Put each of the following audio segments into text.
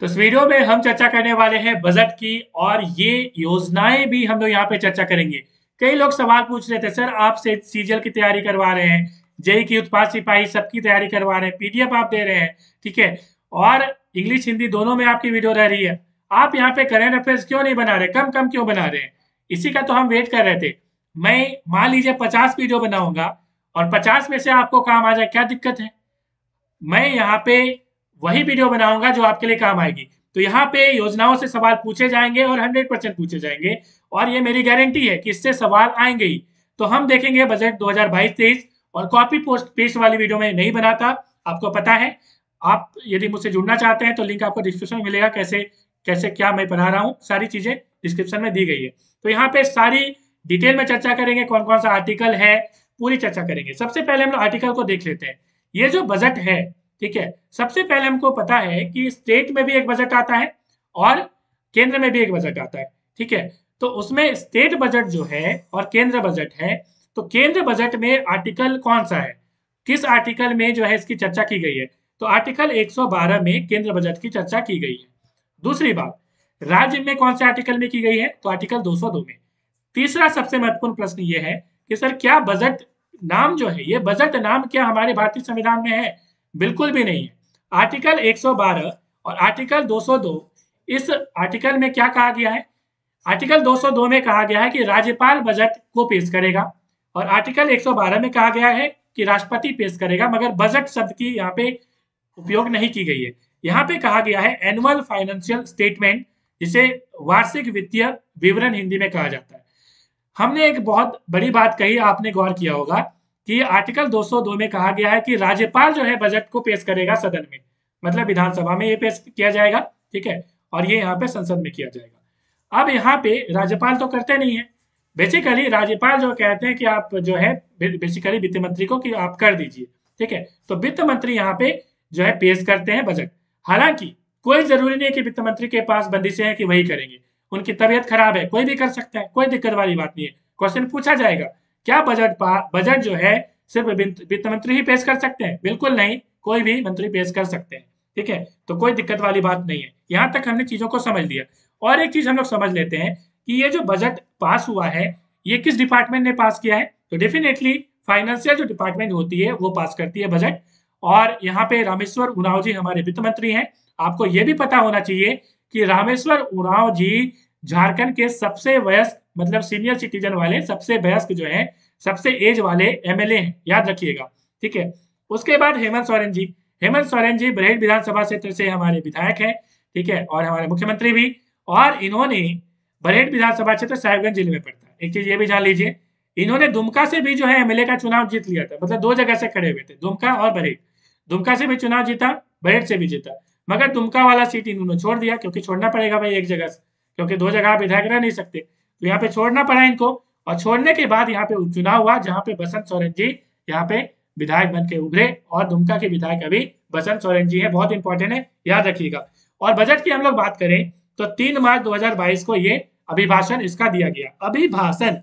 तो इस वीडियो में हम चर्चा करने वाले हैं बजट की, और ये योजनाएं भी हम लोग यहाँ पे चर्चा करेंगे। कई लोग सवाल पूछ रहे थे, सर आप सीजीएल की तैयारी करवा रहे हैं, जेई की, उत्पाद सिपाही, सबकी तैयारी करवा रहे हैं, पीडीएफ आप दे रहे हैं, ठीक है, और इंग्लिश हिंदी दोनों में आपकी वीडियो रह रही है, आप यहाँ पे करेंट अफेयर्स क्यों नहीं बना रहे, कम क्यों बना रहे हैं? इसी का तो हम वेट कर रहे थे। मैं मान लीजिए 50 वीडियो बनाऊंगा और 50 में से आपको काम आ जाए, क्या दिक्कत है? मैं यहाँ पे वही वीडियो बनाऊंगा जो आपके लिए काम आएगी। तो यहाँ पे योजनाओं से सवाल पूछे जाएंगे और 100% पूछे जाएंगे, और ये मेरी गारंटी है कि इससे सवाल आएंगे ही। तो हम देखेंगे बजट 2022-23, और कॉपी पेस्ट वाली वीडियो में नहीं बनाता, आपको पता है। आप यदि मुझसे जुड़ना चाहते हैं तो लिंक आपको डिस्क्रिप्शन में मिलेगा, कैसे क्या मैं पढ़ा रहा हूँ, सारी चीजें डिस्क्रिप्शन में दी गई है। तो यहाँ पे सारी डिटेल में चर्चा करेंगे, कौन कौन सा आर्टिकल है पूरी चर्चा करेंगे। सबसे पहले हम लोग आर्टिकल को देख लेते हैं। ये जो बजट है, ठीक है, सबसे पहले हमको पता है कि स्टेट में भी एक बजट आता है और केंद्र में भी एक बजट आता है, ठीक है। तो उसमें स्टेट बजट जो है और केंद्र बजट है, तो केंद्र बजट में आर्टिकल कौन सा है, किस आर्टिकल में जो है इसकी चर्चा की गई है? तो आर्टिकल 112 में केंद्र बजट की चर्चा की गई है। दूसरी बात, राज्य में कौन से आर्टिकल में की गई है, तो आर्टिकल 202 में। तीसरा सबसे महत्वपूर्ण प्रश्न ये है कि सर क्या बजट नाम जो है, ये बजट नाम क्या हमारे भारतीय संविधान में है? बिल्कुल भी नहीं है। आर्टिकल 112 और आर्टिकल 202, इस आर्टिकल में क्या कहा गया है? आर्टिकल 202 में कहा गया है कि राज्यपाल बजट को पेश करेगा, और आर्टिकल 112 में कहा गया है कि राष्ट्रपति पेश करेगा, मगर बजट शब्द की यहाँ पे उपयोग नहीं की गई है। यहाँ पे कहा गया है एनुअल फाइनेंशियल स्टेटमेंट, जिसे वार्षिक वित्तीय विवरण हिंदी में कहा जाता है। हमने एक बहुत बड़ी बात कही, आपने गौर किया होगा कि आर्टिकल 202 में कहा गया है कि राज्यपाल जो है बजट को पेश करेगा सदन में, मतलब विधानसभा में ये पेश किया जाएगा, ठीक है, और ये यहाँ पे संसद में किया जाएगा। अब यहाँ पे राज्यपाल तो करते नहीं है, बेसिकली राज्यपाल जो कहते हैं कि आप जो है बेसिकली वित्त मंत्री को कि आप कर दीजिए, ठीक है। तो वित्त मंत्री यहाँ पे जो है पेश करते हैं बजट। हालांकि कोई जरूरी नहीं है कि वित्त मंत्री के पास बंदिशें हैं कि वही करेंगे, उनकी तबीयत खराब है, कोई भी कर सकता है, कोई दिक्कत वाली बात नहीं है। क्वेश्चन पूछा जाएगा क्या बजट जो है सिर्फ वित्त मंत्री ही पेश कर सकते हैं? बिल्कुल नहीं, कोई भी मंत्री पेश कर सकते हैं, ठीक है। तो कोई दिक्कत वाली बात नहीं है, यहाँ तक हमने चीजों को समझ लिया। और एक चीज हम लोग समझ लेते हैं कि ये जो बजट पास हुआ है ये किस डिपार्टमेंट ने पास किया है, तो डेफिनेटली फाइनेंशियल जो डिपार्टमेंट होती है वो पास करती है बजट। और यहाँ पे रामेश्वर उरांव जी हमारे वित्त मंत्री हैं। आपको ये भी पता होना चाहिए कि रामेश्वर उरांव जी झारखंड के सबसे वयस्क, मतलब सीनियर सिटीजन वाले, सबसे वयस्क जो है, सबसे एज वाले एमएलए हैं, याद रखिएगा, ठीक है। उसके बाद हेमंत सोरेन जी बरेट विधानसभा क्षेत्र से हमारे विधायक हैं, ठीक है, और हमारे मुख्यमंत्री भी, और इन्होंने बरेट विधानसभा क्षेत्र साहिबगंज जिले में पड़ता है। एक चीज ये भी जान लीजिए, इन्होंने दुमका से भी जो है एमएलए का चुनाव जीत लिया था, मतलब दो जगह से खड़े हुए थे, दुमका और बरेट। दुमका से भी चुनाव जीता, बरेट से भी जीता, मगर दुमका वाला सीट इन्होंने छोड़ दिया, क्योंकि छोड़ना पड़ेगा भाई एक जगह से, क्योंकि दो जगह आप विधायक रह नहीं सकते, तो यहाँ पे छोड़ना पड़ा इनको। और छोड़ने के बाद यहाँ पे उपचुनाव हुआ, जहाँ पे बसंत सोरेन जी यहाँ पे विधायक बन के उभरे, और दुमका के विधायक अभी बसंत सोरेन जी है, बहुत इंपॉर्टेंट है, याद रखिएगा। और बजट की हम लोग बात करें तो 3 मार्च 2022 को ये अभिभाषण इसका दिया गया। अभिभाषण,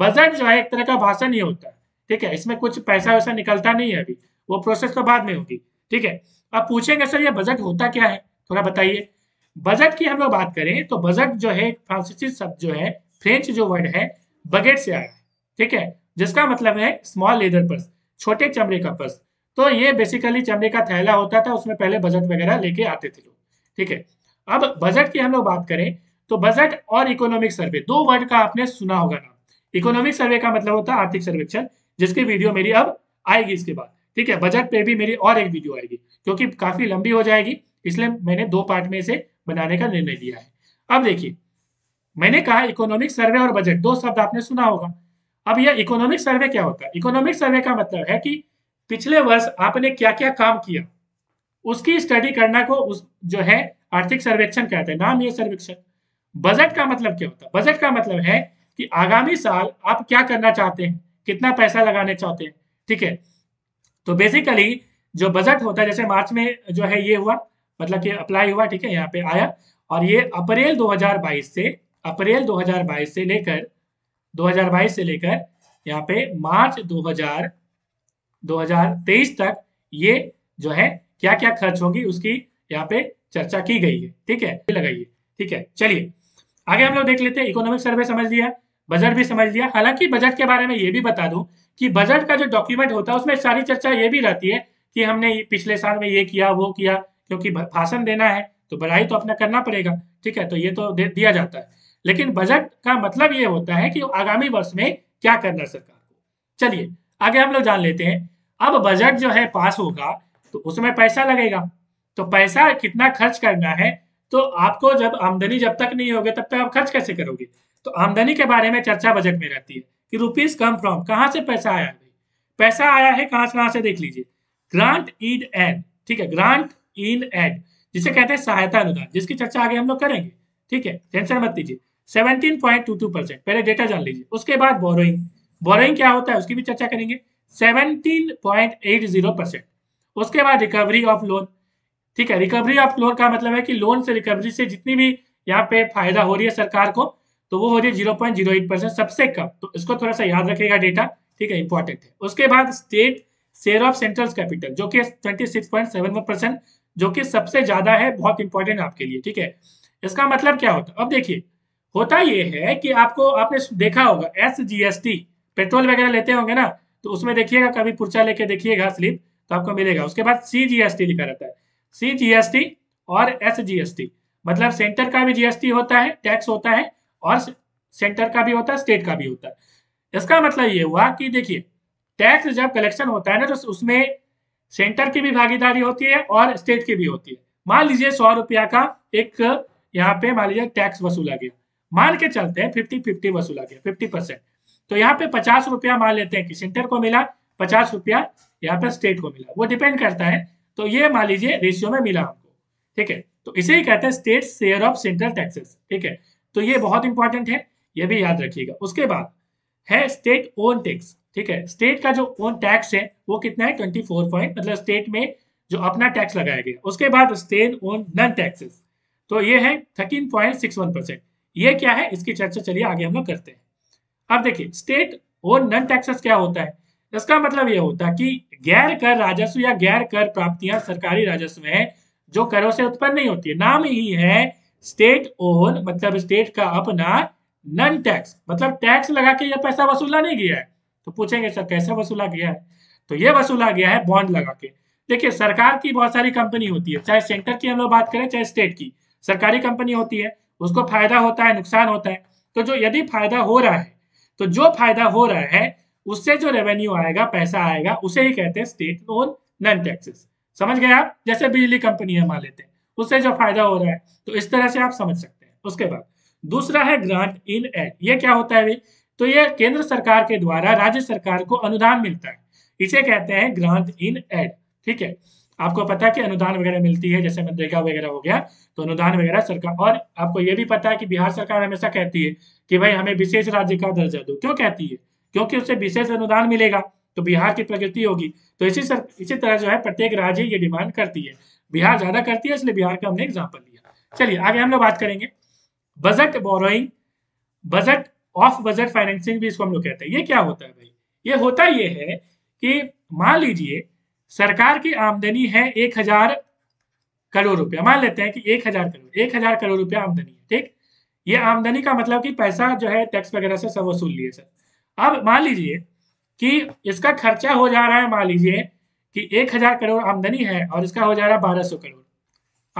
बजट जो है एक तरह का भाषण ही होता है, ठीक है, इसमें कुछ पैसा वैसा निकलता नहीं है, अभी वो प्रोसेस तो बाद में होगी, ठीक है। अब पूछेंगे सर ये बजट होता क्या है, थोड़ा बताइए। बजट की हम लोग बात करें तो बजट जो है फ्रांसीसी शब्द जो है, फ्रेंच जो वर्ड है बगेट से आया है, ठीक है, जिसका मतलब है स्मॉल लेदर पर्स, छोटे चमड़े का पर्स। तो ये बेसिकली चमड़े का थैला होता था, उसमें पहले बजट वगैरह लेके आते थे लोग, ठीक है। अब बजट की हम लोग बात करें तो बजट और इकोनॉमिक सर्वे, दो वर्ड का आपने सुना होगा नाम। इकोनॉमिक सर्वे का मतलब होता है आर्थिक सर्वेक्षण, जिसकी वीडियो मेरी अब आएगी इसके बाद, ठीक है। बजट पे भी मेरी और एक वीडियो आएगी, क्योंकि काफी लंबी हो जाएगी, इसलिए मैंने 2 पार्ट में इसे बनाने का निर्णय लिया है। अब देखिए, मैंने कहा इकोनॉमिक सर्वे और बजट, दो शब्द आपने सुना होगा। अब यह इकोनॉमिक सर्वे क्या होता है? इकोनॉमिक सर्वे का मतलब है कि पिछले वर्ष आपने क्या क्या काम किया, उसकी स्टडी करना को उस जो है आर्थिक सर्वेक्षण कहते हैं, नाम ये सर्वेक्षण। बजट का मतलब क्या होता है? बजट का मतलब है कि आगामी साल आप क्या करना चाहते हैं, कितना पैसा लगाने चाहते हैं, ठीक है। तो बेसिकली जो बजट होता है, जैसे मार्च में जो है ये हुआ, मतलब कि अप्लाई हुआ, ठीक है, यहाँ पे आया, और ये अप्रैल 2022 से लेकर यहाँ पे मार्च 2023 तक ये जो है क्या क्या खर्च होगी उसकी यहाँ पे चर्चा की गई है। ठीक है, लगाइए। ठीक है, चलिए आगे हम लोग देख लेते हैं। इकोनॉमिक सर्वे समझ लिया, बजट भी समझ लिया। हालांकि बजट के बारे में ये भी बता दूं कि बजट का जो डॉक्यूमेंट होता है उसमें सारी चर्चा ये भी रहती है कि हमने पिछले साल में ये किया वो किया, क्योंकि भाषण देना है तो बधाई तो अपना करना पड़ेगा। ठीक है, तो ये तो दिया जाता है, लेकिन बजट का मतलब ये होता है कि आगामी वर्ष में क्या करना सरकार को। चलिए आगे हम लोग जान लेते हैं। अब बजट जो है पास होगा तो उसमें पैसा लगेगा, तो पैसा कितना खर्च करना है, तो आपको जब आमदनी जब तक नहीं होगी तब तक आप खर्च कैसे करोगे। तो आमदनी के बारे में चर्चा बजट में रहती है कि रुपीज कम फ्रॉम, कहाँ से पैसा आया है, पैसा आया है कहाँ से देख लीजिए, ग्रांट इन एड। ठीक है, ग्रांट इन एड जिसे कहते हैं सहायता अनुदान, जिसकी चर्चा आगे हम लोग करेंगे। ठीक है, टेंशन मत लीजिए। 17.22% पहले डेटा जान लीजिए, उसके बाद बोरोइंग, बोरोइंग क्या होता है उसकी भी चर्चा करेंगे। 17.80%, उसके बाद रिकवरी ऑफ लोन। ठीक है, रिकवरी ऑफ लोन का मतलब है कि लोन से रिकवरी से जितनी भी यहाँ पे फायदा हो रही है सरकार को, तो वो हो रही है 0.08% सबसे कम, तो इसको थोड़ा सा याद रखेगा डेटा। ठीक है, इंपॉर्टेंट है। उसके बाद state share of central capital जो कि 26.71% जो कि सबसे ज्यादा है, बहुत इंपॉर्टेंट आपके लिए। ठीक है, इसका मतलब क्या होता है, अब देखिए होता ये है कि आपको आपने देखा होगा SGST पेट्रोल वगैरह लेते होंगे ना, तो उसमें देखिएगा कभी पुर्चा लेके देखिएगा स्लिप तो आपको मिलेगा। उसके बाद CGST लिखा रहता है, CGST और SGST मतलब सेंटर का भी GST होता है, टैक्स होता है, और सेंटर का भी होता है स्टेट का भी होता है। इसका मतलब ये हुआ कि देखिए टैक्स जब कलेक्शन होता है ना, तो उसमें सेंटर की भी भागीदारी होती है और स्टेट की भी होती है। मान लीजिए 100 रुपया का एक यहाँ पे मान लीजिए टैक्स वसूला गया, मान के चलते हैं 50-50 वसूला गया, 50%, तो यहाँ पे 50 रुपया मान लेते हैं कि सेंटर को मिला, 50 रुपया यहाँ पे स्टेट को मिला, वो डिपेंड करता है। तो ये मान लीजिए रेशियो में मिला हमको। ठीक है, तो इसे ही कहते हैं state share of central taxes. ठीक है, तो ये बहुत इंपॉर्टेंट है, ये भी याद रखिएगा। उसके बाद है स्टेट ओन टैक्स। ठीक है, स्टेट का जो ओन टैक्स है वो कितना है 24 पॉइंट, मतलब स्टेट में जो अपना टैक्स लगाया गया। उसके बाद स्टेट ओन नॉन टैक्सेस, तो ये है 13.61%। ये क्या है, इसकी चर्चा चलिए आगे हम लोग करते हैं। अब देखिए स्टेट ओन नॉन टैक्सेस क्या होता है, इसका मतलब यह होता है कि गैर कर राजस्व या गैर कर प्राप्तियां सरकारी राजस्व है जो करों से उत्पन्न नहीं होती है। नाम ही है स्टेट ओन, मतलब स्टेट का अपना, नॉन टैक्स मतलब टैक्स लगा के यह पैसा वसूला नहीं गया है। तो पूछेंगे सर कैसे वसूला गया है, तो यह वसूला गया है बॉन्ड लगा के। देखिए सरकार की बहुत सारी कंपनी होती है, चाहे सेंटर की हम लोग बात करें चाहे स्टेट की, सरकारी कंपनी होती है, उसको फायदा होता है नुकसान होता है। तो जो यदि फायदा हो रहा है, तो जो फायदा हो रहा है उससे जो रेवेन्यू आएगा पैसा आएगा उसे ही कहते हैं स्टेट ओन नॉन टैक्सेस। समझ गए आप, जैसे बिजली कंपनी है मान लेते हैं, उससे जो फायदा हो रहा है, तो इस तरह से आप समझ सकते हैं। उसके बाद दूसरा है ग्रांट इन एड, ये क्या होता है भाई, तो ये केंद्र सरकार के द्वारा राज्य सरकार को अनुदान मिलता है, इसे कहते हैं ग्रांट इन एड। ठीक है, आपको पता है कि अनुदान वगैरह मिलती है, जैसे मनरेगा वगैरह हो गया, तो अनुदान वगैरह सरकार, और आपको ये भी पता है कि बिहार सरकार हमेशा कहती है कि भाई हमें विशेष राज्य का दर्जा दो। क्यों कहती है, क्योंकि उससे विशेष अनुदान मिलेगा तो बिहार की प्रगति होगी। तो इसी तरह जो है प्रत्येक राज्य ये डिमांड करती है, बिहार ज्यादा करती है, इसलिए बिहार का हमने एग्जाम्पल लिया। चलिए आगे हम लोग बात करेंगे budget borrowing, budget of budget financing भी इसको हम लोग कहते हैं। ये क्या होता है भाई, ये होता ये है कि मान लीजिए सरकार की आमदनी है 1000 करोड़ रुपया, मान लेते हैं कि 1000 करोड़ रुपया आमदनी है। ठीक, ये आमदनी का मतलब कि पैसा जो है टैक्स वगैरह से सब वसूल लिए सर। अब मान लीजिए कि इसका खर्चा हो जा रहा है, मान लीजिए कि 1000 करोड़ आमदनी है और इसका हो जा रहा है 1200 करोड़,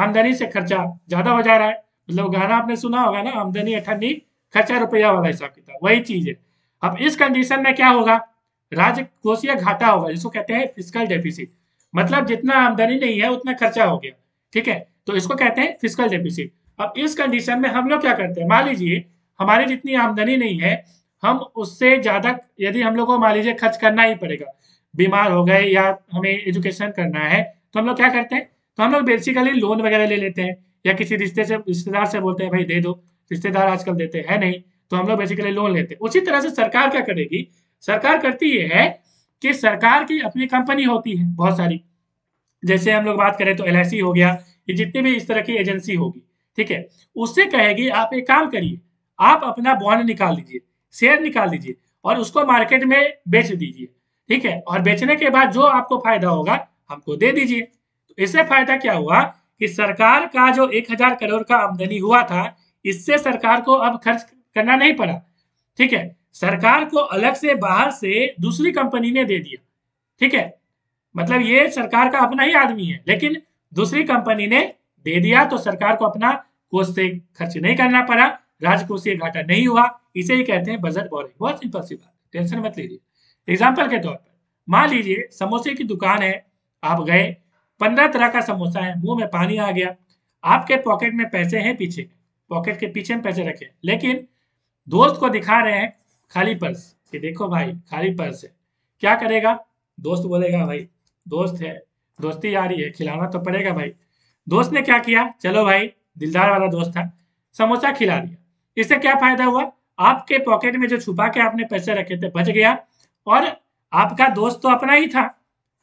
आमदनी से खर्चा ज्यादा हो जा रहा है। मतलब गाना आपने सुना होगा ना, आमदनी अठन्नी खर्चा रुपया वाला हिसाब किताब, वही चीज है। अब इस कंडीशन में क्या होगा, राजकोषीय घाटा होगा, जिसको कहते हैं फिसकल डेफिसिट, मतलब जितना आमदनी नहीं है उतना खर्चा हो गया। ठीक है, तो इसको कहते हैं फिसकल डेफिसिट। अब इस कंडीशन में हम लोग क्या करते हैं, मान लीजिए हमारी जितनी आमदनी नहीं है, हम उससे ज्यादा यदि हम लोग को मान लीजिए खर्च करना ही पड़ेगा, बीमार हो गए या हमें एजुकेशन करना है, तो हम लोग क्या करते हैं, तो हम लोग बेसिकली लोन वगैरह ले लेते हैं, या किसी रिश्तेदार से बोलते हैं भाई दे दो, रिश्तेदार आजकल देते हैं नहीं, तो हम लोग बेसिकली लोन लेते हैं। उसी तरह से सरकार क्या करेगी, सरकार करती ये है कि सरकार की अपनी कंपनी होती है बहुत सारी, जैसे हम लोग बात करें तो LIC हो गया, ये जितनी भी इस तरह की एजेंसी होगी। ठीक है, उससे कहेगी आप एक काम करिए, आप अपना बॉन्ड निकाल दीजिए, शेयर निकाल दीजिए और उसको मार्केट में बेच दीजिए। ठीक है, और बेचने के बाद जो आपको फायदा होगा हमको दे दीजिए। तो इससे फायदा क्या हुआ कि सरकार का जो 1000 करोड़ का आमदनी हुआ था, इससे सरकार को अब खर्च करना नहीं पड़ा। ठीक है, सरकार को अलग से बाहर से दूसरी कंपनी ने दे दिया। ठीक है, मतलब ये सरकार का अपना ही आदमी है, लेकिन दूसरी कंपनी ने दे दिया, तो सरकार को अपना कोष से खर्च नहीं करना पड़ा, राजकोषीय घाटा नहीं हुआ। इसे ही कहते हैं बजट बॉरिंग। बहुत सिंपल सी बात, टेंशन मत लीजिए। एग्जाम्पल के तौर पर मान लीजिए समोसे की दुकान है, आप गए, 15 तरह का समोसा है, मुंह में पानी आ गया, आपके पॉकेट में पैसे हैं, पीछे पॉकेट के पीछे में पैसे रखे, लेकिन दोस्त को दिखा रहे हैं खाली पर्स कि देखो भाई खाली पर्स है। क्या करेगा दोस्त? बोलेगा भाई दोस्त है, दोस्ती यारी है, खिलाना तो पड़ेगा भाई। दोस्त ने क्या किया, चलो भाई, दिलदार वाला दोस्त था, समोसा खिला दिया। इससे क्या फायदा हुआ? आपके पॉकेट में जो छुपा के आपने पैसे रखे थे बच गया, और आपका दोस्त तो अपना ही था।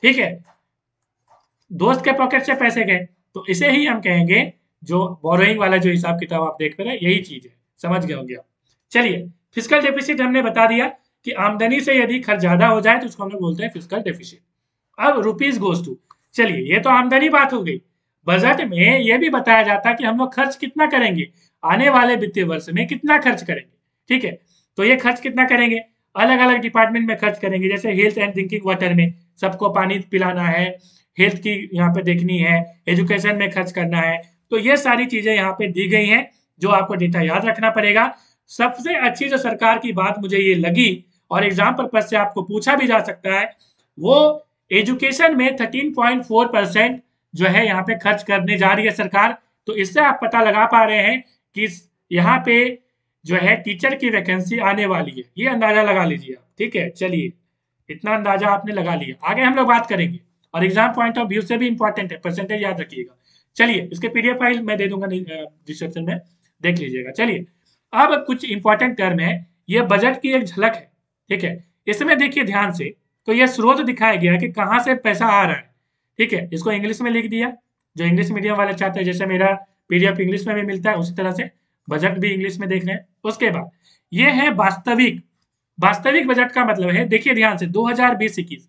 ठीक है, दोस्त के पॉकेट से पैसे गए, तो इसे ही हम कहेंगे जो बोरोइंग वाला जो हिसाब किताब आप देख पा रहे हैं, यही चीज है। समझ गए होंगे आप। चलिए, फिसकल डेफिसिट हमने बता दिया कि आमदनी से यदि खर्च ज्यादा हो जाए तो उसको हम लोग बोलते हैं फिसकल डेफिसिट। अब रुपीज गोज टू, चलिए ये तो आमदनी बात हो गई। बजट में यह भी बताया जाता है कि हम लोग खर्च कितना करेंगे, आने वाले वित्तीय वर्ष में कितना खर्च करेंगे। ठीक है, तो ये खर्च कितना करेंगे, अलग अलग डिपार्टमेंट में खर्च करेंगे, जैसे हेल्थ एंड ड्रिंकिंग वाटर में सबको पानी पिलाना है, हेल्थ की यहाँ पे देखनी है, एजुकेशन में खर्च करना है। तो ये सारी चीजें यहाँ पे दी गई हैं जो आपको डेटा याद रखना पड़ेगा। सबसे अच्छी जो सरकार की बात मुझे ये लगी, और एग्जाम पर्पज से आपको पूछा भी जा सकता है, वो एजुकेशन में 13.4% जो है यहाँ पे खर्च करने जा रही है सरकार। तो इससे आप पता लगा पा रहे हैं कि यहाँ पे जो है टीचर की वैकेंसी आने वाली है, ये अंदाजा लगा लीजिए आप। ठीक है, चलिए इतना अंदाजा आपने लगा लिया, आगे हम लोग बात करेंगे, और एग्जाम पॉइंट ऑफ व्यू से भी इंपॉर्टेंट है, परसेंटेज याद रखिएगा। चलिए, इसके पीडीएफ फाइल मैं दे दूंगा डिस्क्रिप्शन में, देख लीजिएगा। चलिए, अब कुछ इंपॉर्टेंट टर्म है, ये बजट की एक झलक है। ठीक है, इसमें देखिए ध्यान से, तो ये स्रोत दिखाया गया कि कहाँ से पैसा आ रहा है। ठीक है, इसको इंग्लिश में लिख दिया, जो इंग्लिश मीडियम वाले चाहते हैं, जैसे मेरा पीडीएफ इंग्लिश में भी मिलता है, उसी तरह से बजट भी इंग्लिश में देख रहे हैं। उसके बाद ये है वास्तविक। वास्तविक बजट का मतलब है, देखिए ध्यान से, 2020-21।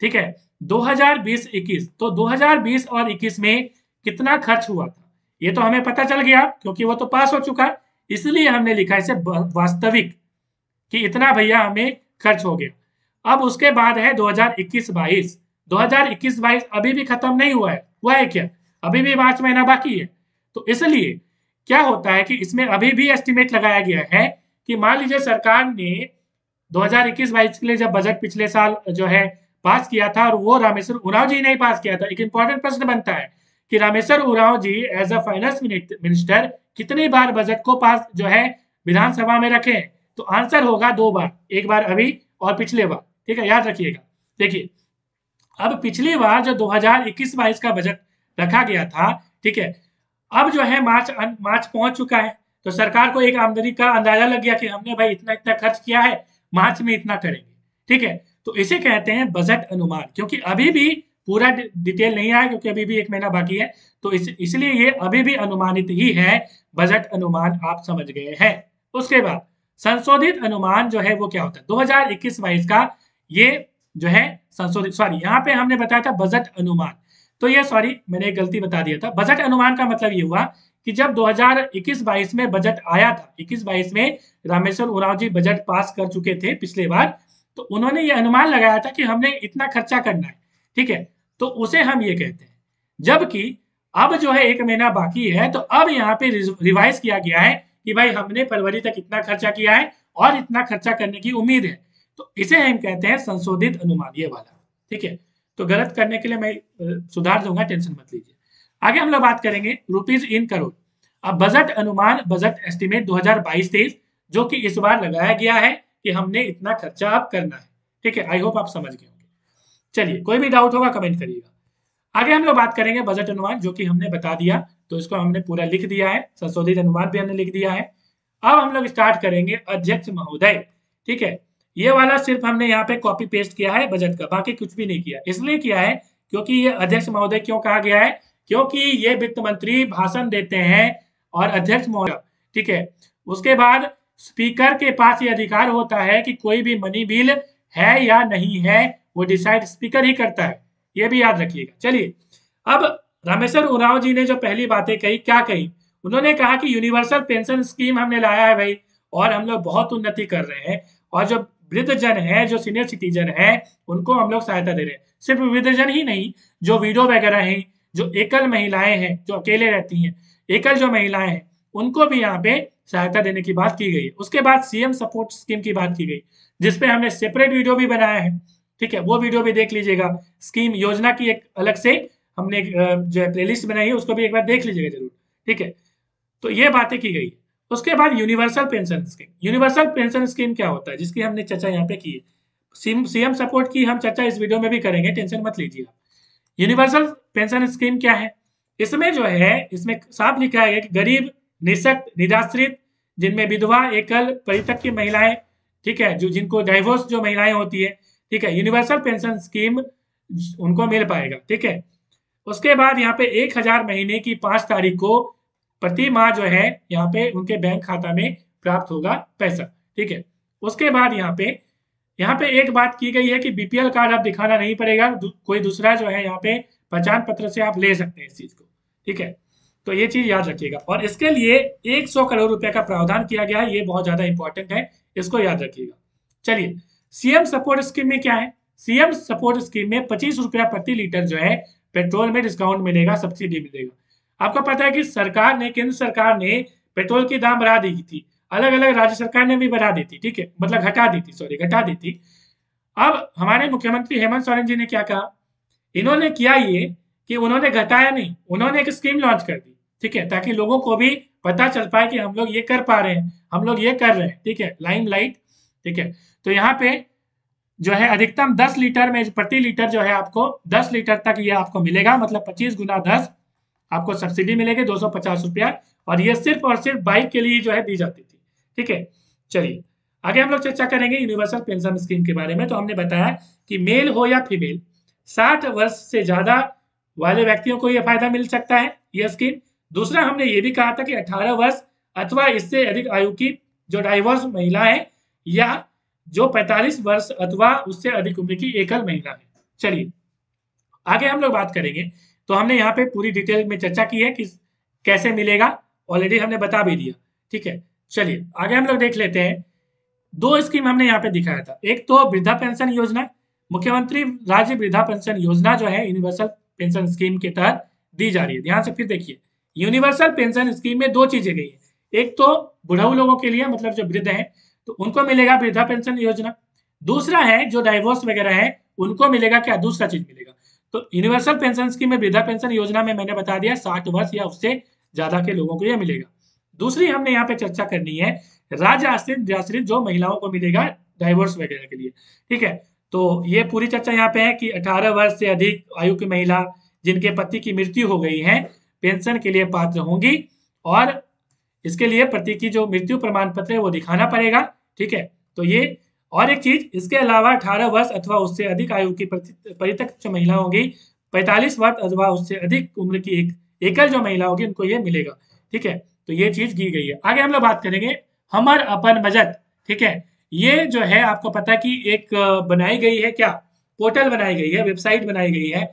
ठीक है, 2020-21, तो 2020 और 21 में कितना खर्च हुआ था ये तो हमें पता चल गया, क्योंकि वो तो पास हो चुका, इसलिए हमने लिखा इसे वास्तविक कि इतना भैया हमें खर्च हो गया। अब उसके बाद है 2021-22। 2021-22 अभी भी खत्म नहीं हुआ है, हुआ है क्या? अभी भी 5 महीना बाकी है। तो इसलिए क्या होता है कि इसमें अभी भी एस्टिमेट लगाया गया है कि मान लीजिए सरकार ने 2021-22 के लिए जब बजट पिछले साल जो है पास किया था, और वो रामेश्वर उरांव जी ने पास किया था। एक इंपॉर्टेंट प्रश्न बनता है कि Rameshwar Oraon ji as a finance minister कितनी बार बजट को पास जो है विधानसभा में रखे, तो आंसर होगा 2 बार, एक बार अभी और पिछले बार। ठीक है, याद रखिएगा। देखिए, अब पिछली बार जो 2021-22 का बजट रखा गया था, ठीक है, अब जो है मार्च पहुंच चुका है, तो सरकार को एक आमदनी का अंदाजा लग गया कि हमने भाई इतना इतना खर्च किया है, मार्च में इतना करेंगे। ठीक है, तो इसे कहते हैं बजट अनुमान, क्योंकि अभी भी पूरा डिटेल नहीं आया, क्योंकि अभी भी 1 महीना बाकी है, तो इसलिए ये अभी भी अनुमानित ही है। बजट अनुमान आप समझ गए हैं। उसके बाद संशोधित अनुमान जो है वो क्या होता है, 2021-22 का ये जो है संशोधित, सॉरी यहाँ पे हमने बताया था बजट अनुमान, तो ये सॉरी मैंने एक गलती बता दिया था। बजट अनुमान का मतलब ये हुआ कि जब 2021-22 में बजट आया था, 21-22 में रामेश्वर उरांव जी बजट पास कर चुके थे पिछले बार, तो उन्होंने ये अनुमान लगाया था कि हमने इतना खर्चा करना है। ठीक है, तो उसे हम ये कहते हैं। जबकि अब जो है 1 महीना बाकी है, तो अब यहाँ पे रिवाइज किया गया है कि भाई हमने फरवरी तक इतना खर्चा किया है और इतना खर्चा करने की उम्मीद है, तो इसे हम कहते हैं संशोधित अनुमान, ये वाला। ठीक है, तो गलत करने के लिए मैं सुधार दूंगा, टेंशन मत लीजिए। आगे हम लोग बात करेंगे रुपीज इन करोड़। अब बजट अनुमान, बजट एस्टिमेट 2022-23, जो कि इस बार लगाया गया है कि हमने इतना खर्चा अब करना है। ठीक है, आई होप आप समझ गए होंगे। चलिए, कोई भी डाउट होगा कमेंट करिएगा। आगे हम लोग बात करेंगे बजट अनुमान, जो कि हमने बता दिया, तो इसको हमने पूरा लिख दिया है, संशोधित अनुमान भी हमने लिख दिया है। अब हम लोग स्टार्ट करेंगे अध्यक्ष महोदय। ठीक है, ये वाला सिर्फ हमने यहाँ पे कॉपी पेस्ट किया है बजट का, बाकी कुछ भी नहीं किया। इसलिए किया है क्योंकि ये अध्यक्ष महोदय क्यों कहा गया है, क्योंकि ये वित्त मंत्री भाषण देते हैं और अध्यक्ष महोदय, ठीक है, उसके बाद स्पीकर के पास ये अधिकार होता है कि कोई भी मनी बिल है या नहीं है, वो डिसाइड स्पीकर ही करता है, ये भी याद रखिएगा। चलिए, अब रामेश्वर उरांव जी ने जो पहली बातें कही, क्या कही? उन्होंने कहा कि यूनिवर्सल पेंशन स्कीम हमने लाया है भाई, और हम लोग बहुत उन्नति कर रहे हैं, और जो वृद्धजन है, जो सीनियर सिटीजन है, उनको हम लोग सहायता दे रहे हैं। सिर्फ वृद्धजन ही नहीं, जो विडो वगैरह हैं, जो एकल महिलाएं हैं, जो अकेले रहती हैं, एकल जो महिलाएं हैं, उनको भी यहाँ पे सहायता देने की बात की गई। उसके बाद सीएम सपोर्ट स्कीम की बात की गई, जिसपे हमने सेपरेट वीडियो भी बनाया है, ठीक है, वो वीडियो भी देख लीजिएगा। स्कीम योजना की एक अलग से हमने जो प्लेलिस्ट बनाई है, उसको भी एक बार देख लीजिएगा जरूर, ठीक है। तो ये बातें की गई। उसके बाद universal pension scheme. Universal pension scheme क्या होता है, जिसकी हमने चर्चा यहाँ पे की है। सीएम सपोर्ट की हम चर्चा इस वीडियो में भी करेंगे, टेंशन मत लीजिए। यूनिवर्सल पेंशन स्कीम क्या है? इसमें जो है, इसमें साफ लिखा है कि गरीब, निशक्त, निराश्रित, जिनमें विधवा, एकल, परित्यक्त की महिलाएं, ठीक है, जो जिनको डाइवोर्स जो महिलाएं होती है, ठीक है, यूनिवर्सल पेंशन स्कीम उनको मिल पाएगा, ठीक है। उसके बाद यहाँ पे 1000 महीने की 5 तारीख को प्रति माह जो है यहाँ पे उनके बैंक खाता में प्राप्त होगा पैसा, ठीक है। उसके बाद यहाँ पे एक बात की गई है कि बीपीएल कार्ड आप दिखाना नहीं पड़ेगा, कोई दूसरा जो है यहाँ पे पहचान पत्र से आप ले सकते हैं इस चीज को, ठीक है। तो ये चीज याद रखिएगा, और इसके लिए 100 करोड़ रुपए का प्रावधान किया गया है। ये बहुत ज्यादा इंपॉर्टेंट है, इसको याद रखिएगा। चलिए, सीएम सपोर्ट स्कीम में क्या है? सीएम सपोर्ट स्कीम में 25 रुपया प्रति लीटर जो है पेट्रोल में डिस्काउंट मिलेगा, सब्सिडी मिलेगा। आपको पता है कि सरकार ने, केंद्र सरकार ने पेट्रोल की दाम बढ़ा दी थी, अलग अलग राज्य सरकार ने भी बढ़ा दी थी, ठीक है, मतलब घटा दी थी। अब हमारे मुख्यमंत्री हेमंत सोरेन जी ने क्या कहा? इन्होंने किया ये कि उन्होंने घटाया नहीं, उन्होंने एक स्कीम लॉन्च कर दी, ठीक है, ताकि लोगों को भी पता चल पाए कि हम लोग ये कर पा रहे हैं, हम लोग ये कर रहे हैं, ठीक है, लाइमलाइट, ठीक है। तो यहाँ पे जो है अधिकतम 10 लीटर में प्रति लीटर जो है आपको 10 लीटर तक ये आपको मिलेगा, मतलब 25 गुना 10 आपको सब्सिडी मिलेगी, 250 रुपया, और ये सिर्फ और सिर्फ बाइक के लिए जो है दी जाती थी, ठीक है। चलिए आगे हम लोग चर्चा करेंगे यूनिवर्सल पेंशन स्कीम के बारे में। तो हमने बताया कि मेल हो या फीमेल, 60 वर्ष से ज्यादा वाले व्यक्तियों को यह फायदा मिल सकता है, यह स्कीम। दूसरा हमने ये भी कहा था कि 18 वर्ष अथवा इससे अधिक आयु की जो डाइवोर्स महिला है, या जो 45 वर्ष अथवा उससे अधिक उम्र की एकल महिला है। चलिए आगे हम लोग बात करेंगे। तो हमने यहाँ पे पूरी डिटेल में चर्चा की है कि कैसे मिलेगा, ऑलरेडी हमने बता भी दिया, ठीक है। चलिए आगे हम लोग देख लेते हैं। 2 स्कीम हमने यहाँ पे दिखाया था, एक तो वृद्धा पेंशन योजना, मुख्यमंत्री राज्य वृद्धा पेंशन योजना जो है यूनिवर्सल पेंशन स्कीम के तहत दी जा रही है। ध्यान से फिर देखिए, यूनिवर्सल पेंशन स्कीम में 2 चीजें गई है। एक तो बुढ़ऊ लोगों के लिए, मतलब जो वृद्ध हैं, तो उनको मिलेगा वृद्धा पेंशन योजना। दूसरा है जो डाइवोर्स वगैरह है, उनको मिलेगा क्या? दूसरा चीज मिलेगा। तो यूनिवर्सल पेंशन स्कीम में वृद्धा पेंशन योजना में मैंने बता दिया 60 वर्ष या उससे ज्यादा के लोगों को यह मिलेगा। दूसरी हमने यहाँ पे चर्चा करनी है राज्य आश्रित जो महिलाओं को मिलेगा डाइवोर्स वगैरह के लिए, ठीक है। तो ये पूरी चर्चा यहाँ पे है कि 18 वर्ष से अधिक आयु की महिला जिनके पति की मृत्यु हो गई है, पेंशन के लिए पात्र होंगी, और इसके लिए पति की जो मृत्यु प्रमाण पत्र है वो दिखाना पड़ेगा, ठीक है। तो ये और एक चीज, इसके अलावा 18 वर्ष अथवा उससे अधिक आयु की परित्यक्त जो महिला होगी, 45 वर्ष अथवा उससे अधिक उम्र की एकल जो महिला होगी, उनको ये मिलेगा, ठीक है। तो ये चीज की गई है। आगे हम लोग बात करेंगे हमर अपन बजट, ठीक है। ये जो है आपको पता है कि एक बनाई गई है, क्या पोर्टल बनाई गई है, वेबसाइट बनाई गई है,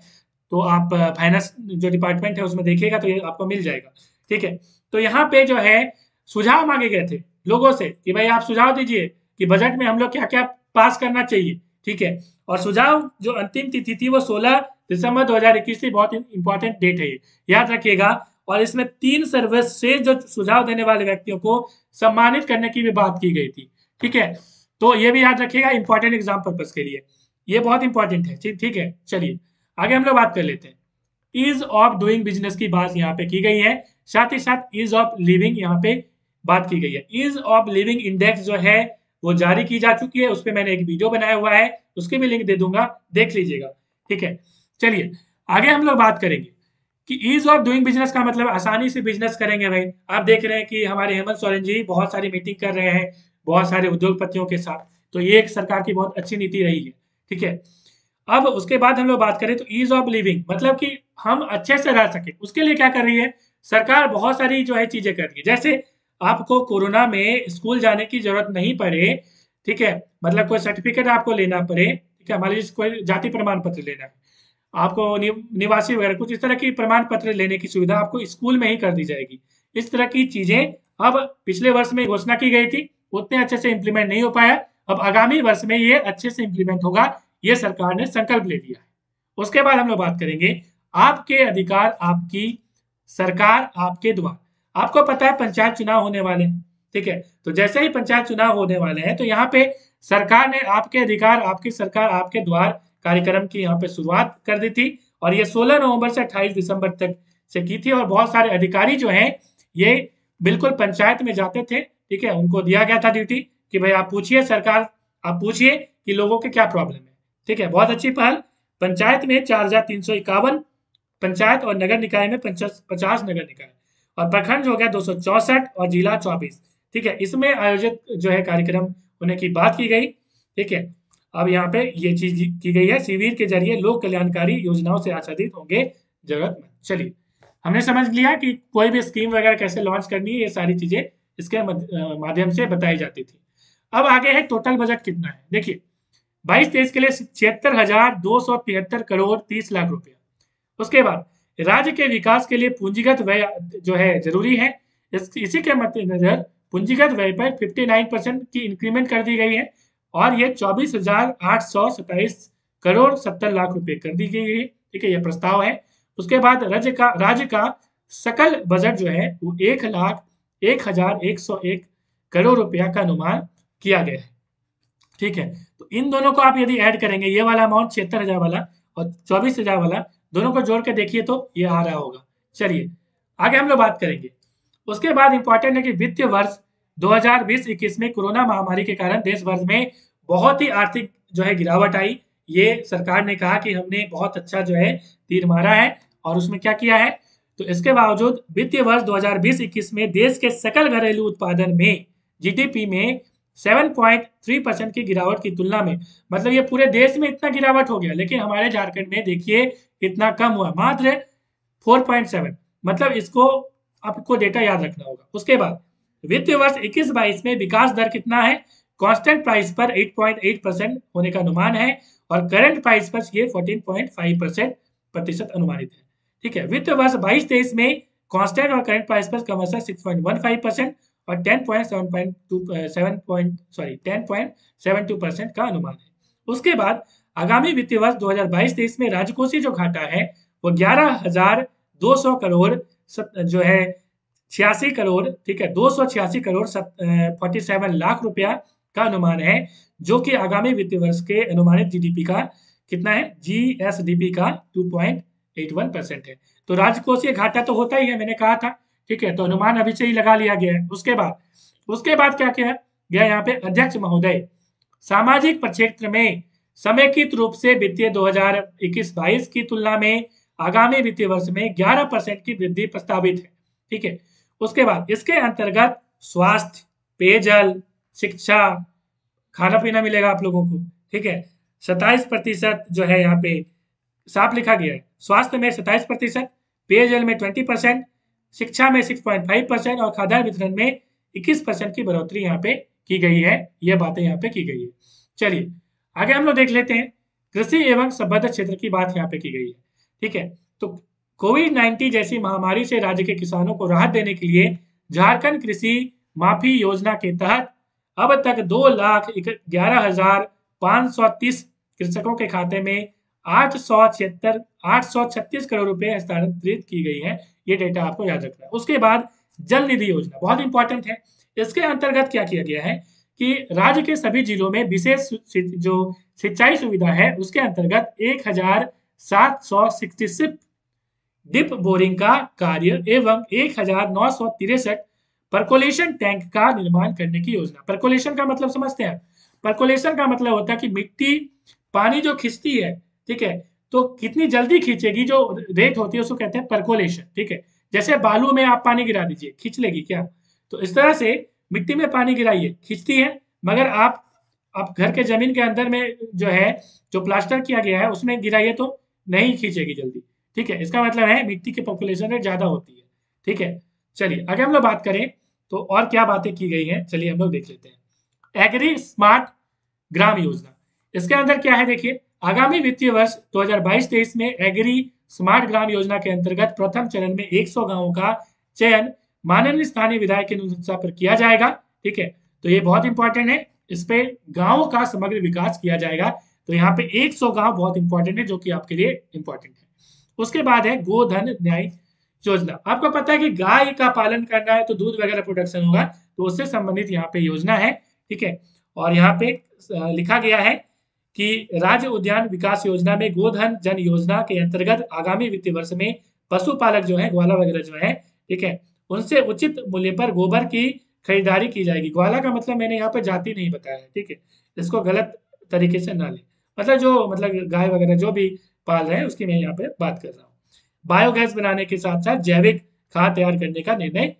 तो आप फाइनेंस जो डिपार्टमेंट है उसमें देखिएगा तो ये आपको मिल जाएगा, ठीक है। तो यहाँ पे जो है सुझाव मांगे गए थे लोगों से कि भाई आप सुझाव दीजिए कि बजट में हम लोग क्या क्या पास करना चाहिए, ठीक है। और सुझाव जो अंतिम तिथि थी वो 16 दिसंबर 2021 थी। बहुत इंपॉर्टेंट डेट है ये, याद रखिएगा। और इसमें 3 सर्वे से जो सुझाव देने वाले व्यक्तियों को सम्मानित करने की भी बात की गई थी, ठीक है। तो ये भी याद रखिएगा इंपॉर्टेंट एग्जाम पर्पस के लिए, ये बहुत इंपॉर्टेंट है, ठीक है। चलिए आगे हम लोग बात कर लेते हैं। ईज ऑफ डूइंग बिजनेस की बात यहाँ पे की गई है, साथ ही साथ ईज ऑफ लिविंग यहाँ पे बात की गई है। ईज ऑफ लिविंग इंडेक्स जो है वो जारी की जा चुकी है, उस पर मैंने एक वीडियो बनाया हुआ है, उसके भी लिंक दे दूंगा, देख लीजिएगा, ठीक है। चलिए आगे हम लोग बात करेंगे कि ईज ऑफ डूइंग बिजनेस का मतलब आसानी से बिजनेस करेंगे भाई। आप देख रहे हैं कि हमारे हेमंत सोरेन जी बहुत सारी मीटिंग कर रहे हैं बहुत सारे उद्योगपतियों के साथ, तो ये एक सरकार की बहुत अच्छी नीति रही है, ठीक है। अब उसके बाद हम लोग बात करें तो ईज ऑफ लिविंग मतलब कि हम अच्छे से रह सके, उसके लिए क्या कर रही है सरकार? बहुत सारी जो है चीजें कर रही है, जैसे आपको कोरोना में स्कूल जाने की जरूरत नहीं पड़े, ठीक है, मतलब कोई सर्टिफिकेट आपको लेना पड़े, ठीक है, हमारे कोई जाति प्रमाण पत्र लेना है, आपको निवासी वगैरह कुछ इस तरह की प्रमाण पत्र लेने की सुविधा आपको स्कूल में ही कर दी जाएगी। इस तरह की चीजें अब पिछले वर्ष में घोषणा की गई थी, उतने अच्छे से इंप्लीमेंट नहीं हो पाया। अब आगामी वर्ष में ये अच्छे से इंप्लीमेंट होगा, ये सरकार ने संकल्प ले लिया है। उसके बाद हम लोग बात करेंगे आपके अधिकार आपकी सरकार आपके द्वार। आपको पता है पंचायत चुनाव होने वाले हैं, ठीक है। तो जैसे ही पंचायत चुनाव होने वाले हैं तो यहाँ पे सरकार ने आपके अधिकार आपकी सरकार आपके द्वार कार्यक्रम की यहाँ पे शुरुआत कर दी थी और ये 16 नवंबर से 28 दिसंबर तक से की थी। और बहुत सारे अधिकारी जो हैं ये बिल्कुल पंचायत में जाते थे, ठीक है। उनको दिया गया था ड्यूटी कि भाई आप पूछिए सरकार, आप पूछिए कि लोगों के क्या प्रॉब्लम है, ठीक है। बहुत अच्छी पहल। पंचायत में 4351 पंचायत और नगर निकाय में 50 नगर निकाय और प्रखंड हो गया 264 और जिला 24, ठीक है। इसमें आयोजित जो है कार्यक्रम होने की बात की गई, ठीक है। अब यहाँ पे ये चीज की गई है, शिविर के जरिए लोक कल्याणकारी योजनाओं से आच्छादित होंगे जगत में। चलिए हमने समझ लिया कि कोई भी स्कीम वगैरह कैसे लॉन्च करनी है, ये सारी चीजें इसके माध्यम से बताई जाती थी। अब आगे है टोटल बजट कितना है। देखिए 22-23 के लिए 76,273 करोड़ 30 लाख रुपया। उसके बाद राज्य के विकास के लिए पूंजीगत व्यय जो है जरूरी है, इसी के मद्देनजर पूंजीगत व्यय पर 59% की इंक्रीमेंट कर दी गई है और ये 24,827 करोड़ 70 लाख रुपए कर दी गई है, ठीक है। ये प्रस्ताव है। उसके बाद राज्य का सकल बजट जो है वो 1,01,101 करोड़ रुपया का अनुमान किया गया है, ठीक है। तो इन दोनों को आप यदि ऐड करेंगे, ये वाला अमाउंट 76,000 वाला और 24,000 वाला, दोनों को जोड़ के देखिए तो ये आ रहा होगा। चलिए आगे हम लोग बात करेंगे। उसके बाद इंपॉर्टेंट है कि वित्तीय वर्ष 2020-21 में कोरोना महामारी के कारण देश भर में बहुत ही आर्थिक जो है गिरावट आई। ये सरकार ने कहा कि हमने बहुत अच्छा जो है तीर मारा है और उसमें क्या किया है। तो इसके बावजूद वित्तीय वर्ष 2020-21 में देश के सकल घरेलू उत्पादन में जीडीपी में 7.3% की गिरावट की तुलना में, मतलब ये पूरे देश में इतना गिरावट हो गया, लेकिन हमारे झारखंड में देखिए इतना कम हुआ, मात्र 4.7, मतलब इसको आपको डेटा याद रखना होगा। उसके बाद वित्तीय वर्ष 21-22 में विकास दर कितना है, कांस्टेंट प्राइस पर 8.8% होने का अनुमान है और करंट प्राइस पर ये 14.5% अनुमानित है, ठीक है। वित्तीय वर्ष 22-23 में कांस्टेंट और करंट प्राइस पर कमर्शियल 6.15% और 10.72% का अनुमान है। उसके बाद आगामी वित्तीय वर्ष 2022-23 में राजकोषीय जो घाटा है वो 11,286 करोड़, ठीक है, 286 करोड़ 47 लाख रुपया का अनुमान है, जो कि आगामी वित्तीय वर्ष के अनुमानित जीडीपी का कितना है, जीएसडीपी का 2.81% है। तो राजकोषीय घाटा तो होता ही है, मैंने कहा था, ठीक है। तो अनुमान अभी से ही लगा लिया गया है। उसके बाद क्या किया गया यहाँ पे, अध्यक्ष महोदय सामाजिक प्रक्षेत्र में समेकित रूप से वित्तीय 2021-22 की तुलना में आगामी वित्तीय वर्ष में 11% की वृद्धि प्रस्तावित है, ठीक है। उसके बाद इसके अंतर्गत स्वास्थ्य, पेयजल, शिक्षा, खाना पीना मिलेगा आप लोगों को, ठीक है। 27% जो है यहाँ पे साफ लिखा गया है, स्वास्थ्य में 27%, पेयजल में 20%, शिक्षा में 6.5% और खाद्यान्न वितरण में 21% की बढ़ोतरी यहाँ पे की गई है। ये बातें यहाँ पे की गई है। चलिए आगे हम लोग देख लेते हैं कृषि एवं संबद्ध क्षेत्र की बात यहाँ पे की गई है, ठीक है। तो कोविड-19 जैसी महामारी से राज्य के किसानों को राहत देने के लिए झारखंड कृषि माफी योजना के तहत अब तक 2,11,530 कृषकों के खाते में 836 करोड़ रुपए हस्तांतरित की गई है। ये डेटा आपको याद रखना है। उसके बाद जल निधि योजना बहुत इंपॉर्टेंट है। इसके अंतर्गत क्या किया गया है कि राज्य के सभी जिलों में विशेष जो सिंचाई सुविधा है उसके अंतर्गत 1,766 डिप बोरिंग का कार्य एवं 1,963 परकोलेशन टैंक का निर्माण करने की योजना। परकोलेशन का मतलब समझते हैं, परकोलेशन का मतलब होता है कि मिट्टी पानी जो खींचती है, ठीक है, तो कितनी जल्दी खींचेगी जो रेट होती है उसको कहते हैं परकोलेशन, ठीक है। जैसे बालू में आप पानी गिरा दीजिए, खींच लेगी क्या? तो इस तरह से मिट्टी में पानी गिराइए, खींचती है, मगर आप घर के जमीन के अंदर में जो है जो प्लास्टर किया गया है उसमें गिराइए तो नहीं खींचेगी जल्दी, ठीक है। इसका मतलब है मिट्टी की पॉपुलेशन रेट ज्यादा होती है, ठीक है। चलिए अगर हम लोग बात करें तो और क्या बातें की गई हैं, चलिए हम लोग देख लेते हैं। एग्री स्मार्ट ग्राम योजना, इसके अंदर क्या है, देखिए आगामी वित्तीय वर्ष 2022-23 में एग्री स्मार्ट ग्राम योजना के अंतर्गत प्रथम चरण में 100 गांवों का चयन माननीय स्थानीय विधायक की अनुशंसा पर किया जाएगा। ठीक है, तो ये बहुत इंपॉर्टेंट है, इस पे गांवों का समग्र विकास किया जाएगा। तो यहाँ पे 100 गांव बहुत इंपॉर्टेंट है, जो कि आपके लिए इंपॉर्टेंट है। उसके बाद है गोधन न्याय योजना। आपको पता है कि गाय का पालन करना है तो दूध वगैरह प्रोडक्शन होगा, तो उससे संबंधित यहाँ पे योजना है। ठीक है, और यहाँ पे लिखा गया है कि राज्य उद्यान विकास योजना में गोधन जन योजना के अंतर्गत आगामी वित्तीय वर्ष में पशुपालक जो है, ग्वाला वगैरह जो है, ठीक है, उनसे उचित मूल्य पर गोबर की खरीदारी की जाएगी। ग्वाला का मतलब मैंने यहाँ पर जाति नहीं बताया है, ठीक है, इसको गलत तरीके से ना ले, मतलब जो मतलब गाय वगैरह जो भी पाल रहे हैं उसकी मैं यहाँ पे बात कर रहा हूँ। बायोगैस बनाने के साथ साथ जैविक खाद तैयार करने का निर्णय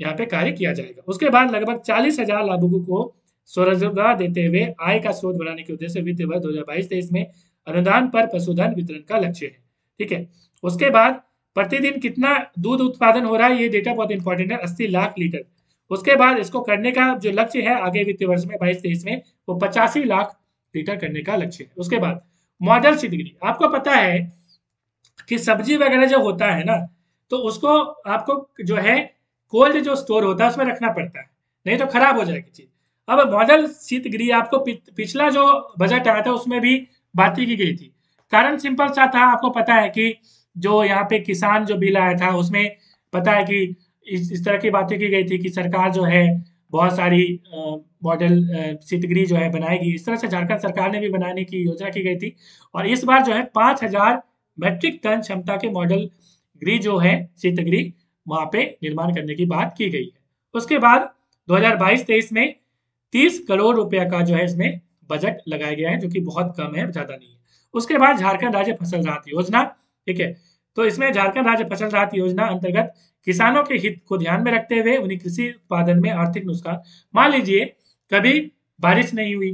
यहाँ पे कार्य किया जाएगा। उसके बाद लगभग 40,000 लाभुकों को स्वरोजगार देते हुए आय का स्रोत बनाने के उद्देश्य वित्तीय वर्ष 2022-23 में अनुदान पर पशुधन वितरण का लक्ष्य है। ठीक है, उसके बाद प्रतिदिन कितना दूध उत्पादन हो रहा है, ये डेटा बहुत इंपॉर्टेंट है, 80 लाख लीटर। उसके बाद इसको करने का जो लक्ष्य है आगे वित्तीय वर्ष में 22-23 में, वो 85 लाख लीटर करने का लक्ष्य है। उसके बाद मॉडल सिद्धगिरी, आपको पता है कि सब्जी वगैरह जो होता है ना, तो उसको आपको जो है कोल्ड जो स्टोर होता है उसमें रखना पड़ता है, नहीं तो खराब हो जाएगी चीज। अब मॉडल शीतगृह आपको पिछला जो बजट आया था उसमें भी बात की गई थी, कारण सिंपल सा था, आपको पता है कि जो यहाँ पे किसान जो बिल आया था उसमें पता है कि इस तरह की बातें की गई थी कि सरकार जो है बहुत सारी मॉडल शीतगृह जो है बनाएगी, इस तरह से झारखंड सरकार ने भी बनाने की योजना की गई थी। और इस बार जो है 5,000 मीट्रिक टन क्षमता के मॉडल गृह जो है शीतगृह वहाँ पे निर्माण करने की बात की गई है। उसके बाद 2022-23 में 30 करोड़ रुपया का जो है इसमें बजट लगाया गया है, जो कि बहुत कम है, ज्यादा नहीं है। उसके बाद झारखंड राज्य फसल राहत योजना, ठीक है, तो इसमें झारखंड राज्य फसल राहत योजना अंतर्गत किसानों के हित को ध्यान में रखते हुए उन्हें कृषि उत्पादन में आर्थिक नुकसान, मान लीजिए कभी बारिश नहीं हुई,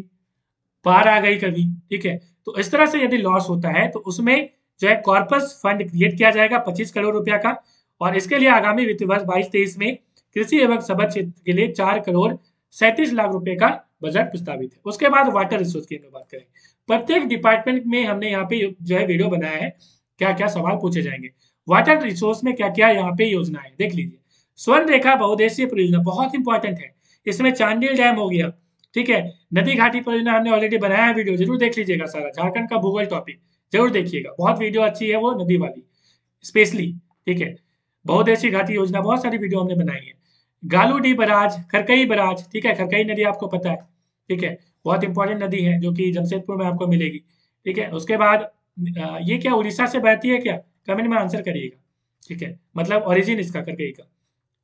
बाढ़ आ गई कभी, ठीक है, तो इस तरह से यदि लॉस होता है तो उसमें जो है कॉर्पस फंड क्रिएट किया जाएगा 25 करोड़ रुपया का। और इसके लिए आगामी वित्तीय वर्ष 22-23 में कृषि एवं सबद क्षेत्र के लिए 4,37 लाख रुपए का बजट प्रस्तावित है। उसके बाद वाटर रिसोर्स की बात करें, प्रत्येक डिपार्टमेंट में हमने यहाँ पे जो है वीडियो बनाया है, क्या क्या सवाल पूछे जाएंगे, वाटर रिसोर्स में क्या क्या यहाँ पे योजना है, देख लीजिए। स्वर्ण रेखा बहुउद्देशीय परियोजना बहुत इंपॉर्टेंट है, इसमें चांडिल डैम हो गया, ठीक है, नदी घाटी परियोजना हमने ऑलरेडी बनाया है वीडियो, जरूर देख लीजिएगा, सारा झारखंड का भूगोल टॉपिक जरूर देखिएगा, बहुत वीडियो अच्छी है वो नदी वाली स्पेशली, ठीक है, बहुउद्देशीय घाटी योजना बहुत सारी वीडियो हमने बनाई है। गालूडी बराज, खरकई बराज, ठीक है, खरकई नदी आपको पता है, ठीक है, बहुत इंपॉर्टेंट नदी है जो कि जमशेदपुर में आपको मिलेगी, ठीक है। उसके बाद ये क्या उड़ीसा से बहती है क्या, कमेंट में आंसर करिएगा, ठीक है, मतलब ओरिजिन इसका खरकई का,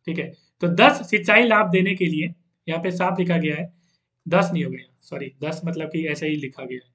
ठीक है। तो 10 सिंचाई लाभ देने के लिए यहाँ पे साफ लिखा गया है, 10 नहीं हो गया, सॉरी 10 मतलब कि ऐसा ही लिखा गया है,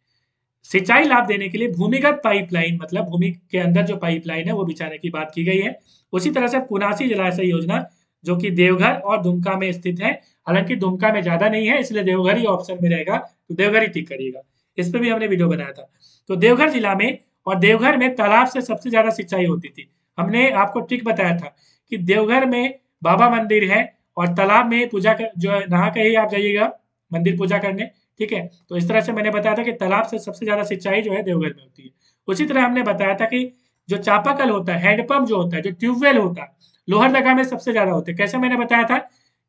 सिंचाई लाभ देने के लिए भूमिगत पाइपलाइन, मतलब भूमि के अंदर जो पाइपलाइन है वो बिछाने की बात की गई है। उसी तरह से 79 जलाशय योजना जो कि देवघर और दुमका में स्थित है, हालांकि दुमका में ज्यादा नहीं है इसलिए देवघर ही ऑप्शन में रहेगा, तो देवघर ही टिक करिएगा, इस पे भी हमने वीडियो बनाया था। तो देवघर जिला में और देवघर में तालाब से सबसे ज्यादा सिंचाई होती थी, हमने आपको टिक बताया था कि देवघर में बाबा मंदिर है और तालाब में पूजा जो है नहा के ही आप जाइएगा मंदिर पूजा करने, ठीक है, तो इस तरह से मैंने बताया था कि तालाब से सबसे ज्यादा सिंचाई जो है देवघर में होती है। उसी तरह हमने बताया था कि जो चापाकल होता है, हैंडपंप जो होता है, जो ट्यूबवेल होता है, लोहरदगा में सबसे ज्यादा होते हैं। कैसे मैंने बताया था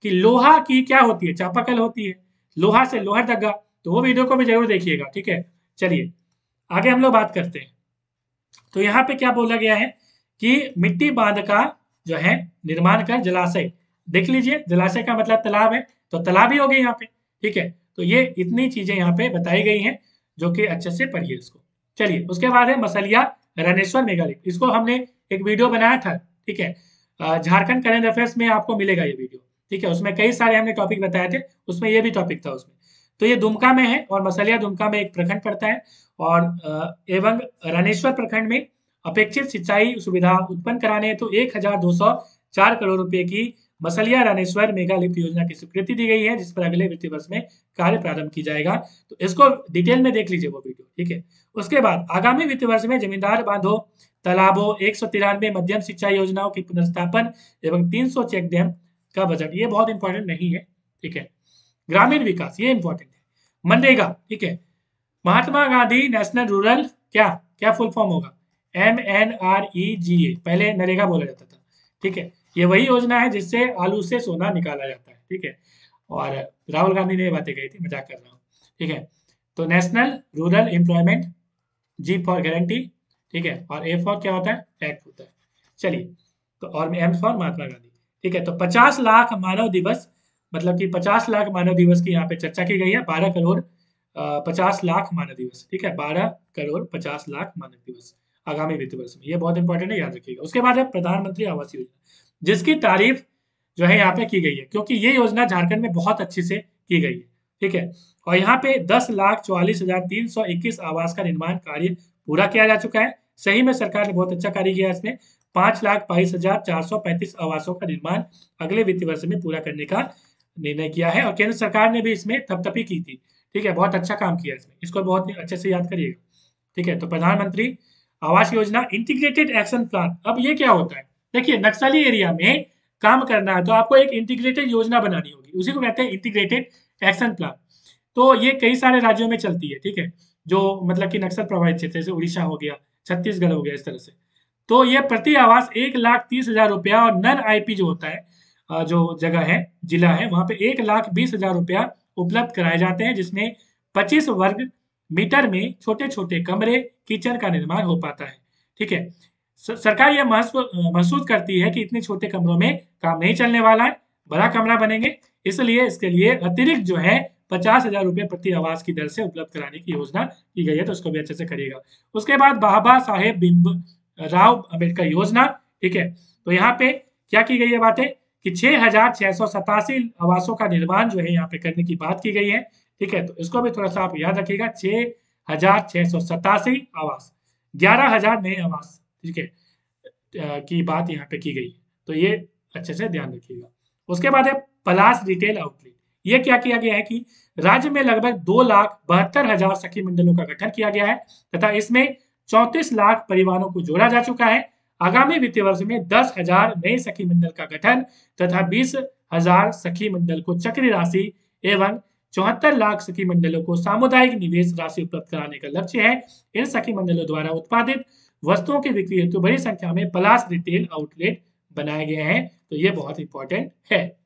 कि लोहा की क्या होती है, चापाकल होती है, लोहा से लोहरदगा, तो वो वीडियो को भी जरूर देखिएगा, ठीक है। चलिए आगे हम लोग बात करते हैं, तो यहाँ पे क्या बोला गया है कि मिट्टी बांध का जो है निर्माण कर जलाशय, देख लीजिए जलाशय का मतलब तालाब है, तो तालाब ही हो गए यहाँ पे, ठीक है। तो ये इतनी चीजें यहाँ पे बताई गई है, जो कि अच्छे से पढ़िए इसको। चलिए उसके बाद है मसलिया रामेश्वर मेघालय, इसको हमने एक वीडियो बनाया था, ठीक है, झारखंड करेंट अफेयर्स में आपको मिलेगा ये वीडियो, ठीक है, उसमें कई सारे हमने टॉपिक बताए थे, उसमें ये भी टॉपिक था उसमें। तो ये दुमका में है और मसलिया दुमका में एक प्रखंड पड़ता है, और एवं रामेश्वर प्रखंड में अपेक्षित सिंचाई सुविधा उत्पन्न कराने हेतु 1,204 करोड़ रुपए की मसलिया रामेश्वर मेगा लिफ्ट योजना की स्वीकृति दी गई है, जिस पर अगले वित्तीय वर्ष में कार्य प्रारंभ की जाएगा, तो इसको डिटेल में देख लीजिए वो वीडियो, ठीक है। उसके बाद आगामी वित्तीय वर्ष में जमींदार बांधों, तालाबों, 193 मध्यम सिंचाई योजनाओं की पुनर्स्थापन एवं 300 चेक डैम का बजट, ये बहुत इंपॉर्टेंट नहीं है, ठीक है। ग्रामीण विकास ये इंपॉर्टेंट है, मनरेगा, ठीक है, महात्मा गांधी नेशनल रूरल क्या क्या फुल फॉर्म होगा, MNREGA, पहले नरेगा बोला जाता था, ठीक है। ये वही योजना है जिससे आलू से सोना निकाला जाता है, ठीक है। और राहुल गांधी ने ये बातें कही थी, मजाक कर रहा हूँ, ठीक है। तो national rural employment, G for guarantee, ठीक है, और A फॉर क्या होता है, एक्ट होता है। चलिए, तो और M फॉर महात्मा गांधी, ठीक है। तो 50 लाख मानव दिवस, मतलब कि 50 लाख मानव दिवस की यहाँ पे चर्चा की गई है, 12 करोड़ 50 लाख मानव दिवस, ठीक है, 12 करोड़ 50 लाख मानव दिवस आगामी वित्त वर्ष में, ये बहुत इंपॉर्टेंट है, याद रखिएगा। उसके बाद है प्रधानमंत्री आवास योजना, जिसकी तारीफ जो है यहाँ पे की गई है, क्योंकि ये योजना झारखंड में बहुत अच्छे से की गई है, ठीक है। और यहाँ पे 10,44,321 आवास का निर्माण कार्य पूरा किया जा चुका है। सही में सरकार ने बहुत अच्छा कार्य किया, इसमें 5,22,435 आवासों का निर्माण अगले वित्तीय वर्ष में पूरा करने का निर्णय किया है। और केंद्र सरकार ने भी इसमें थपथपी की थी, ठीक है, बहुत अच्छा काम किया इसमें, इसको बहुत अच्छे से याद करिएगा, ठीक है। तो प्रधानमंत्री Awas Yojana, integrated action plan, अब ये क्या होता है, देखिए नक्सली एरिया में काम करना है तो आपको एक इंटीग्रेटेड योजना बनानी होगी, उसी को कहते हैं इंटीग्रेटेड एक्शन प्लान। तो ये कई सारे राज्यों में चलती है, ठीक है, जो मतलब कि नक्सल प्रभावित क्षेत्र, जैसे उड़ीसा हो गया, छत्तीसगढ़ हो गया, इस तरह से। तो ये प्रति आवास 1,30,000 रुपया, और नन आईपी जो होता है, जो जगह है, जिला है, वहाँ पे 1,20,000 रुपया उपलब्ध कराए जाते हैं, जिसमें 25 वर्ग मीटर में छोटे छोटे कमरे, किचन का निर्माण हो पाता है, ठीक है। सरकार यह महसूस करती है कि इतने छोटे कमरों में काम नहीं चलने वाला है, बड़ा कमरा बनेंगे, इसलिए इसके लिए अतिरिक्त जो है 50,000 रुपये प्रति आवास की दर से उपलब्ध कराने की योजना की गई है, तो उसको भी अच्छे से करिएगा। उसके बाद बाबा साहेब भीमराव अंबेडकर योजना, ठीक है। तो यहाँ पे क्या की गई है बातें, कि 6,687 आवासों का निर्माण जो है यहाँ पे करने की बात की गई है, ठीक है। तो इसको भी थोड़ा सा आप याद रखिएगा, 6,687 आवास, 11,000 नए आवास, ठीक है, की बात यहाँ पे की गई है, तो ये अच्छे से ध्यान रखिएगा। उसके बाद है प्लास रिटेल आउटलेट, ये क्या किया गया है कि राज्य में लगभग 2,72,000 सखी मंडलों का गठन किया गया है, तथा इसमें 34 लाख परिवारों को जोड़ा जा चुका है। आगामी वित्तीय वर्ष में 10,000 नए सखी मंडल का गठन तथा 20,000 सखी मंडल को चक्र राशि एवं 74 लाख सखी मंडलों को सामुदायिक निवेश राशि उपलब्ध कराने का लक्ष्य है। इन सखी मंडलों द्वारा उत्पादित वस्तुओं की बिक्री हेतु बड़ी संख्या में प्लास रिटेल आउटलेट बनाए गए हैं, तो ये बहुत इंपॉर्टेंट है।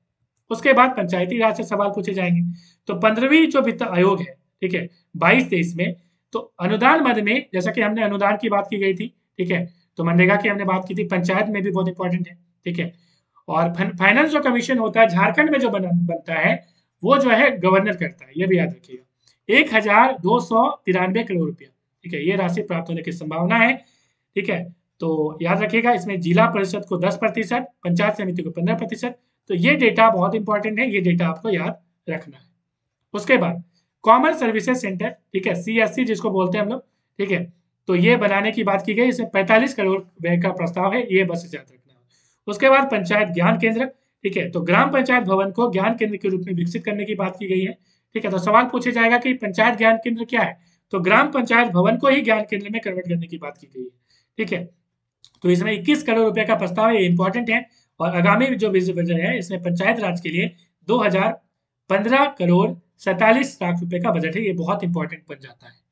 उसके बाद पंचायती राज से सवाल पूछे जाएंगे। तो 15वीं जो वित्त आयोग है, ठीक है, 22-23 में, तो अनुदान मद में, जैसा कि हमने अनुदान की बात की गई थी, ठीक है, तो मनरेगा की हमने बात की थी, पंचायत में भी बहुत इंपॉर्टेंट है, ठीक है। और फाइनेंस जो कमीशन होता है झारखंड में जो बनता है, वो जो है गवर्नर करता है, ये भी याद रखिएगा। 1,293 करोड़ रुपया, ठीक है, ये राशि प्राप्त होने की संभावना है, ठीक है, तो याद रखिएगा। इसमें जिला परिषद को 10%, पंचायत समिति को 15%, तो ये डेटा बहुत इंपॉर्टेंट है, ये डेटा आपको याद रखना है। उसके बाद कॉमन सर्विसेज सेंटर, ठीक है, CSC जिसको बोलते हैं हम लोग, ठीक है, तो ये बनाने की बात की गई, इसमें 45 करोड़ व्यय का प्रस्ताव है, ये बस याद रखना है। उसके बाद पंचायत ज्ञान केंद्र, ठीक है, तो ग्राम पंचायत भवन को ज्ञान केंद्र के रूप में विकसित करने की बात की गई है, ठीक है। तो सवाल पूछा जाएगा कि पंचायत ज्ञान केंद्र क्या है, तो ग्राम पंचायत भवन को ही ज्ञान केंद्र में कन्वर्ट करने की बात की गई है, ठीक है। तो इसमें 21 करोड़ रुपए का प्रस्ताव है, ये इंपॉर्टेंट है। और आगामी जो बजट है, इसमें पंचायत राज के लिए 2,015 करोड़ 47 लाख रुपए का बजट है, ये बहुत इंपॉर्टेंट बन जाता है।